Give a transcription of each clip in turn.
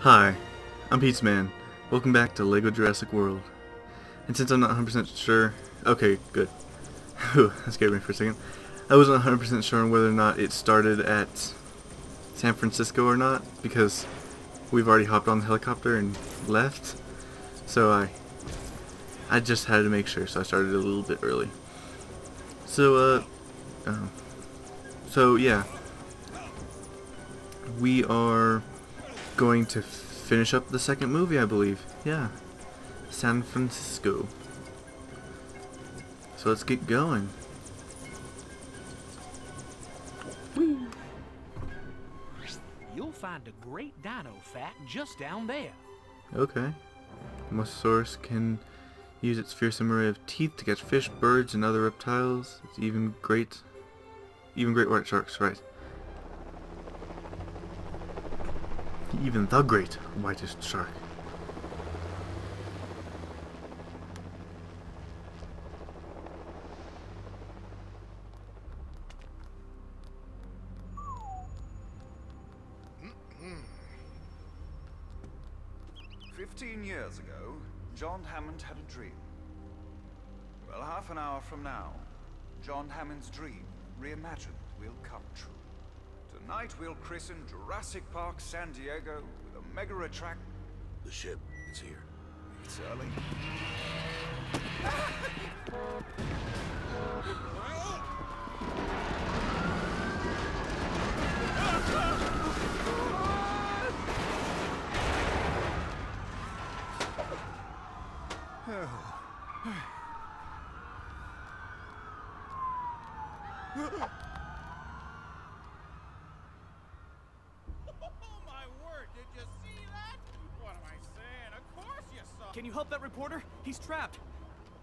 Hi, I'm Pizzaman. Welcome back to LEGO Jurassic World. And since I'm not 100% sure... Okay, good. Whew, that scared me for a second. I wasn't 100% sure on whether or not it started at San Francisco or not, because we've already hopped on the helicopter and left. So I just had to make sure, so I started a little bit early. So, yeah. We are going to finish up the second movie, I believe. Yeah. San Francisco. So let's get going. You'll find a great dino fact just down there. Okay. Mosasaurus can use its fearsome array of teeth to catch fish, birds, and other reptiles. It's even great white sharks, right? Even the great whitest shark. Mm-hmm. 15 years ago, John Hammond had a dream. Well, half an hour from now, John Hammond's dream, reimagined, will come true. Tonight we'll christen Jurassic Park San Diego with a mega attract. The ship is here. It's early. Can you help that reporter? He's trapped.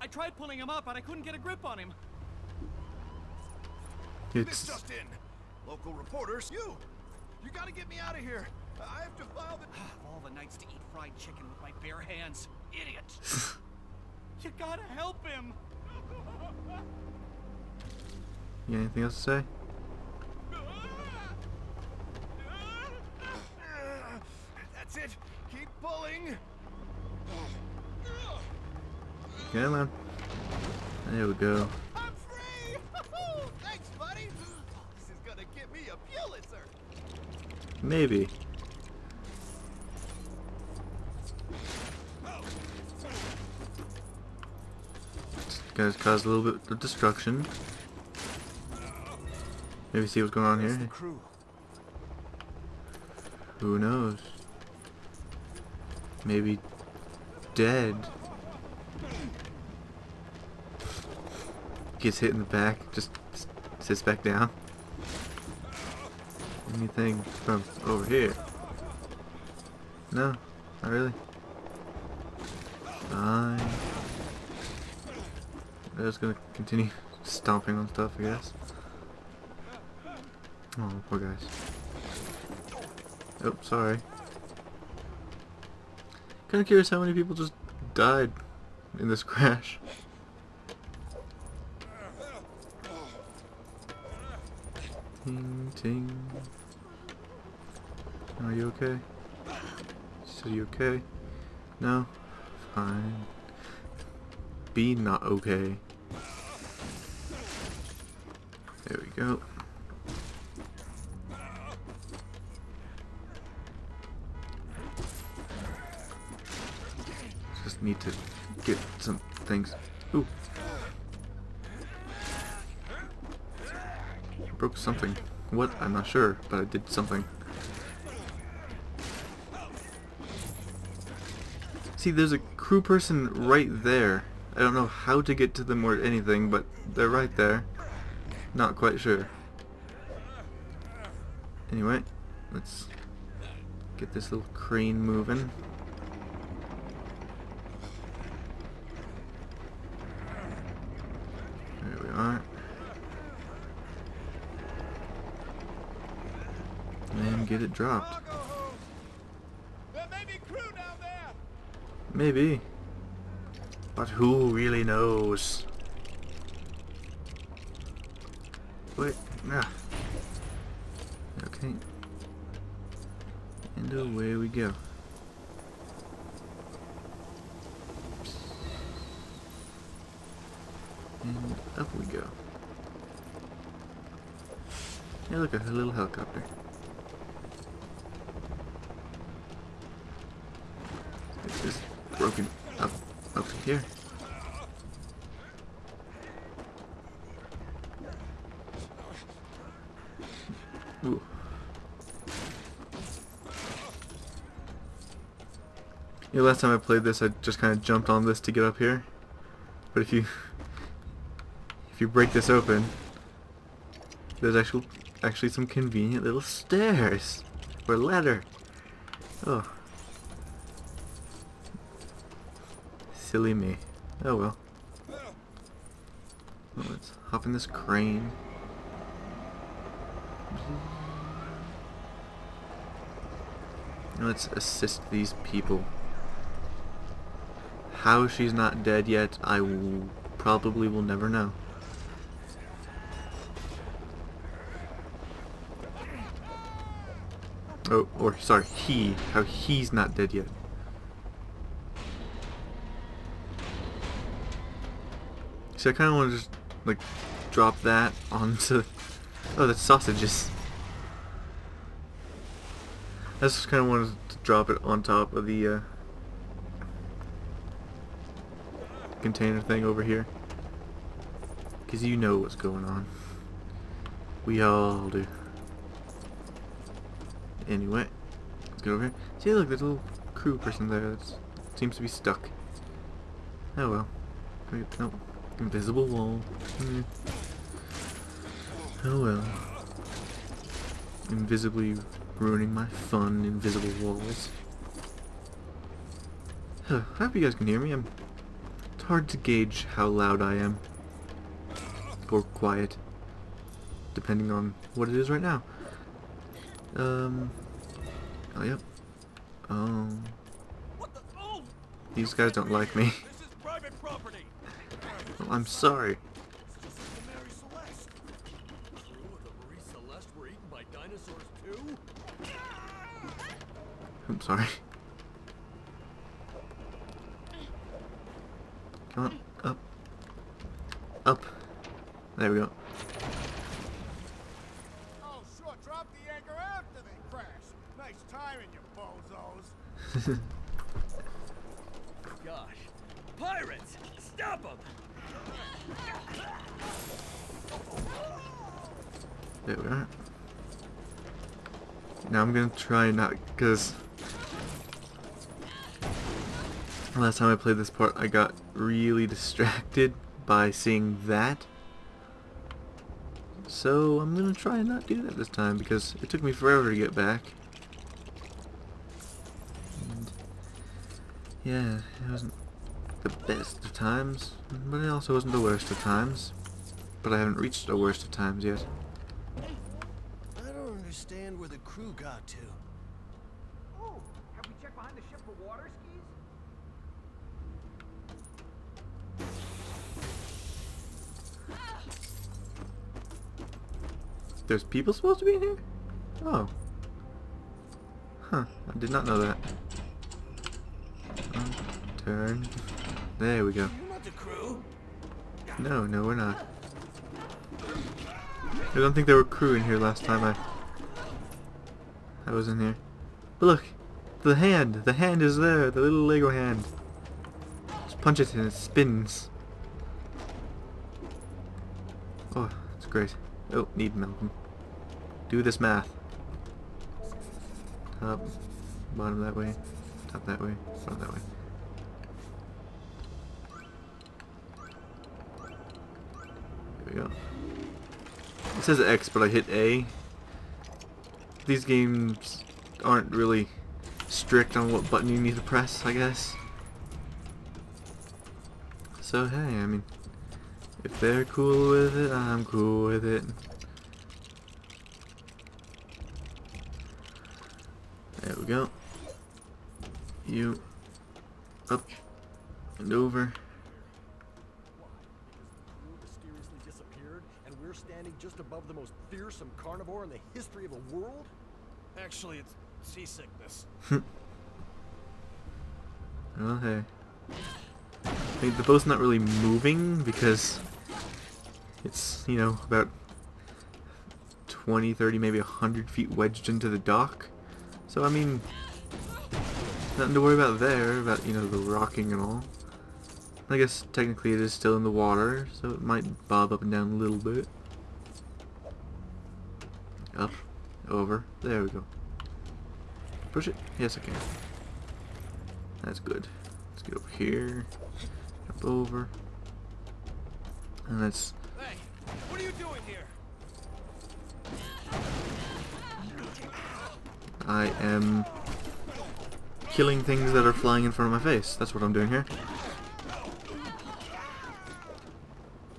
I tried pulling him up, but I couldn't get a grip on him. This just in. Local reporters, you gotta get me out of here. I have to file the... Of all the nights to eat fried chicken with my bare hands. Idiot. You gotta help him. You got anything else to say? That's it. Keep pulling. Come on. There we go. I'm free! Thanks, buddy! This is gonna get me a Pulitzer! Maybe. This guy's caused a little bit of destruction. Maybe see what's going on here. Who knows? Maybe dead. Gets hit in the back, just sits back down. Anything from over here? No, not really. Fine. I'm just gonna continue stomping on stuff, I guess. Oh, poor guys. Oh, sorry. Kinda curious how many people just died in this crash. Ting, ting. Are you okay? So you okay? No? Fine. Be not okay. There we go. Just need to get some things. Ooh. Broke something. What? I'm not sure, but I did something. See, there's a crew person right there. I don't know how to get to them or anything, but they're right there. Not quite sure. Anyway, let's get this little crane moving. There we are. And get it dropped. There may be crew down there. Maybe. But who really knows? Wait. Ah. Okay. And away we go. And up we go. Hey, look, a little helicopter. It's just broken up here. Ooh. You know, last time I played this, I just kind of jumped on this to get up here. But if you break this open, there's actually some convenient little stairs or ladder. Oh, silly me. Oh well. Well, let's hop in this crane. Let's assist these people. How she's not dead yet, I probably will never know. Oh, or sorry, he. How he's not dead yet. So I kind of want to just like drop that onto. Oh, that's sausages. I just kind of wanted to drop it on top of the container thing over here, because you know what's going on. We all do. Anyway, let's go over here. See, look, there's a little crew person there that seems to be stuck. Oh well. Wait, nope. Invisible wall. Oh well. Invisibly ruining my fun, invisible walls. Huh, I hope you guys can hear me. It's hard to gauge how loud I am. Or quiet. Depending on what it is right now. Oh yep. These guys don't like me. Well, I'm sorry. Mary Celeste. The crew of the Mary Celeste were eaten by dinosaurs too. I'm sorry. Come on, up. Up. There we go. Gosh. Pirates! Stop them! There we are. Now I'm gonna try not, because last time I played this part I got really distracted by seeing that. So I'm gonna try and not do that this time, because it took me forever to get back. Yeah, it wasn't the best of times, but it also wasn't the worst of times. But I haven't reached the worst of times yet. I don't understand where the crew got to. Oh, have we checked behind the ship for water skis? There's people supposed to be in here? Oh. Huh, I did not know that. Turn. There we go. No, we're not. I don't think there were crew in here last time I was in here. But look! The hand is there! The little Lego hand! Just punch it and it spins. Oh, that's great. Oh, need Malcolm. Do this math. Top, bottom that way, top that way, bottom that way. Go. It says X, but I hit A. These games aren't really strict on what button you need to press, I guess. So hey, I mean, if they're cool with it, I'm cool with it. There we go. You up and over. Just above the most fearsome carnivore in the history of the world? Actually, it's seasickness. Well, hey. I mean, the boat's not really moving because It's, you know, about 20, 30, maybe 100 feet wedged into the dock. So, I mean, nothing to worry about there, about, you know, the rocking and all. I guess technically it is still in the water, so it might bob up and down a little bit. Up, over, there we go. Push it? Yes, I can. That's good. Let's get over here, jump over, and let's... Hey, what are you doing here? I am killing things that are flying in front of my face. That's what I'm doing here.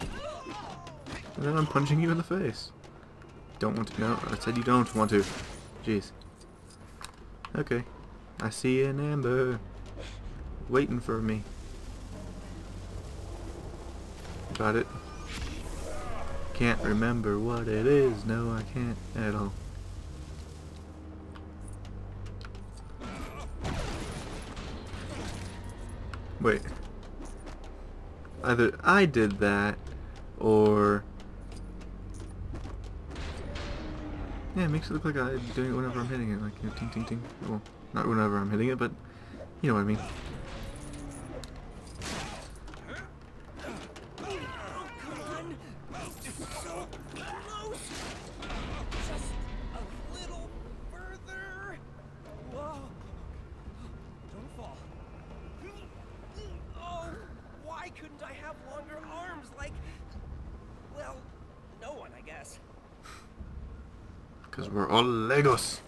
And then I'm punching you in the face. Don't want to. No, I said you don't want to. Jeez. Okay. I see an amber waiting for me. Got it. Can't remember what it is. No, I can't at all. Wait. Either I did that, or... Yeah, it makes it look like I'm doing it whenever I'm hitting it, like, you know, ting ting ting. Well, not whenever I'm hitting it, but you know what I mean. Because we're all Legos.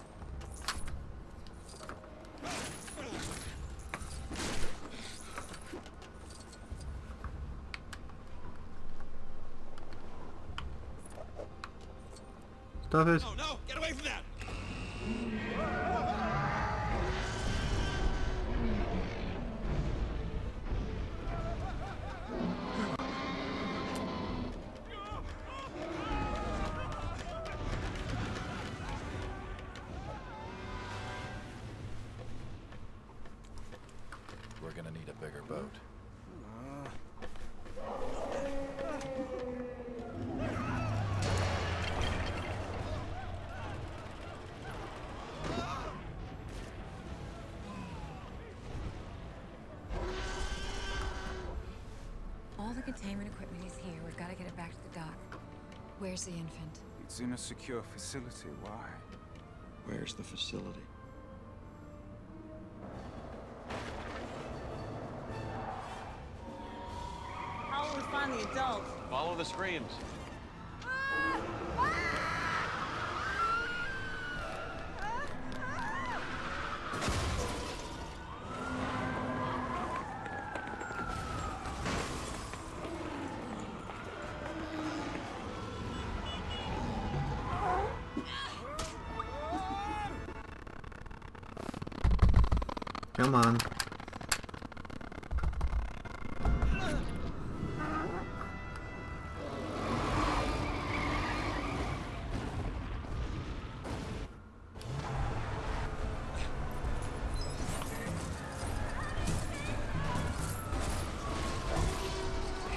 Stop it. Oh no, get away from that. We're gonna need a bigger boat. All the containment equipment is here. We've got to get it back to the dock. Where's the infant? It's in a secure facility. Why? Where's the facility? Follow the screams. Come on.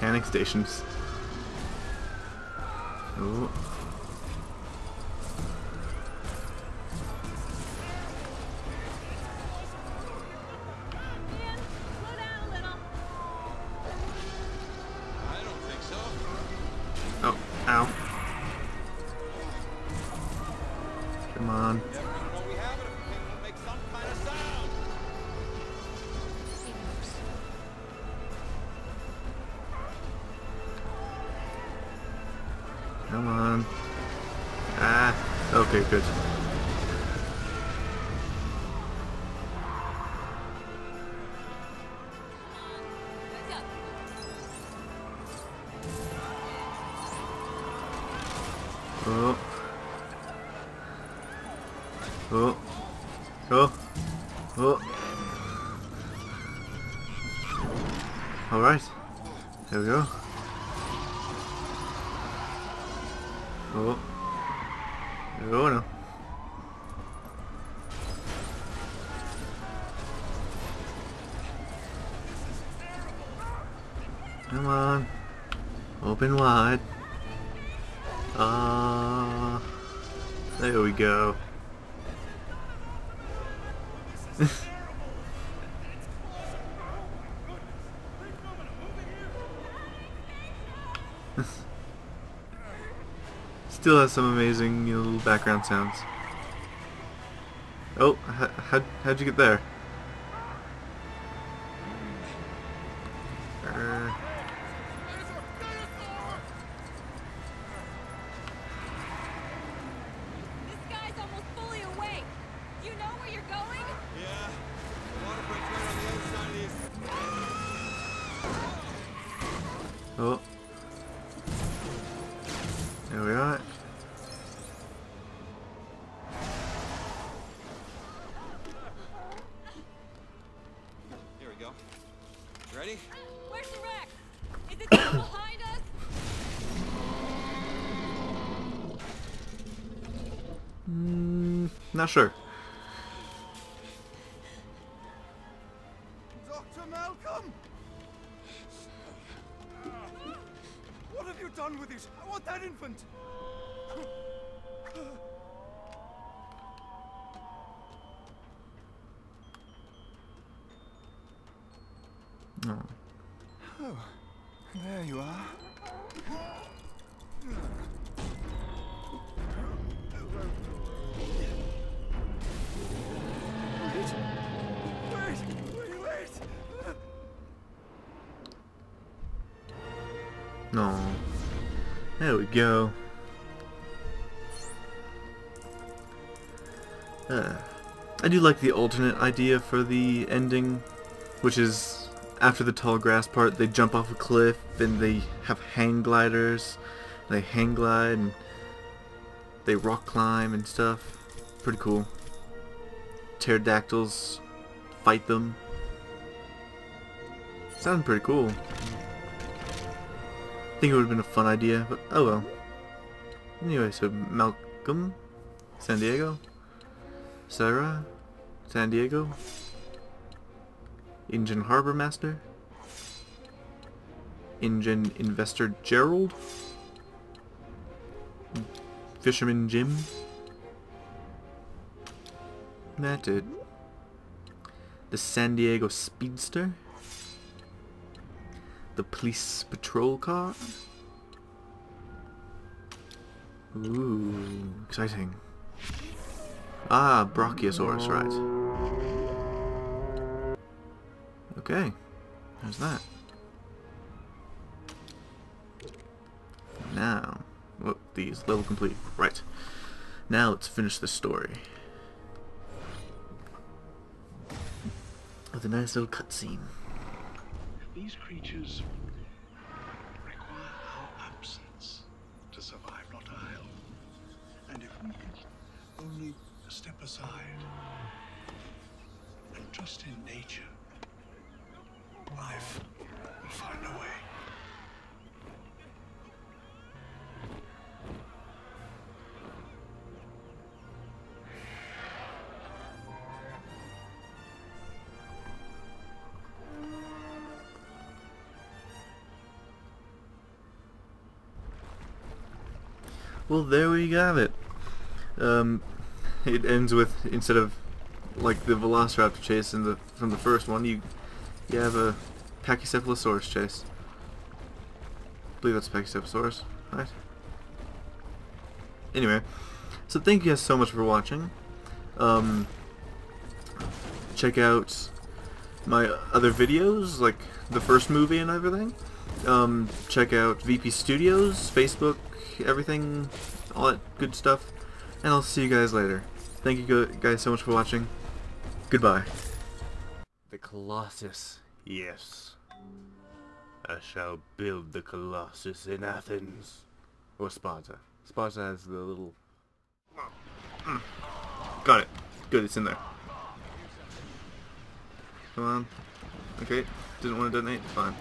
Panic stations. Ooh. Oh, ow. Come on. Come on. Ah, okay, good. Oh. Oh. Oh. Oh. All right. There we go. Oh. Oh no. Come on. Open wide. There we go. Still has some amazing, you know, little background sounds. Oh, how'd you get there? Oh. There we are. Here we go. Ready? Where's the wreck? Is it still behind us? Not sure. Dr. Malcolm! What have you done with this? I want that infant! No. Oh, there you are. No. There we go. I do like the alternate idea for the ending, which is after the tall grass part, they jump off a cliff and they have hang gliders. They hang glide and they rock climb and stuff. Pretty cool. Pterodactyls fight them. Sounds pretty cool. I think it would have been a fun idea, but oh well. Anyway, so Malcolm, San Diego, Sarah, San Diego, Ingen Harbor Master, Ingen Investor Gerald, Fisherman Jim. That's it. The San Diego Speedster. The police patrol car. Ooh, exciting. Ah, Brachiosaurus, right. Okay, there's that. Now, whoop, these, level complete, right. Now let's finish this story. With a nice little cutscene. These creatures require our absence to survive, not our help. And if we could only step aside and trust in nature, life will find a way. Well, there we have it. It ends with, instead of like the Velociraptor chase in the from the first one, you have a Pachycephalosaurus chase. I believe that's Pachycephalosaurus, right? Anyway, so thank you guys so much for watching. Check out my other videos, like the first movie and everything. Check out VP Studios, Facebook. Everything, all that good stuff, and I'll see you guys later. Thank you guys so much for watching. Goodbye. The Colossus, yes. I shall build the Colossus in Athens. Or Sparta. Sparta has the little... Got it. Good, it's in there. Come on. Okay, didn't want to detonate? Fine.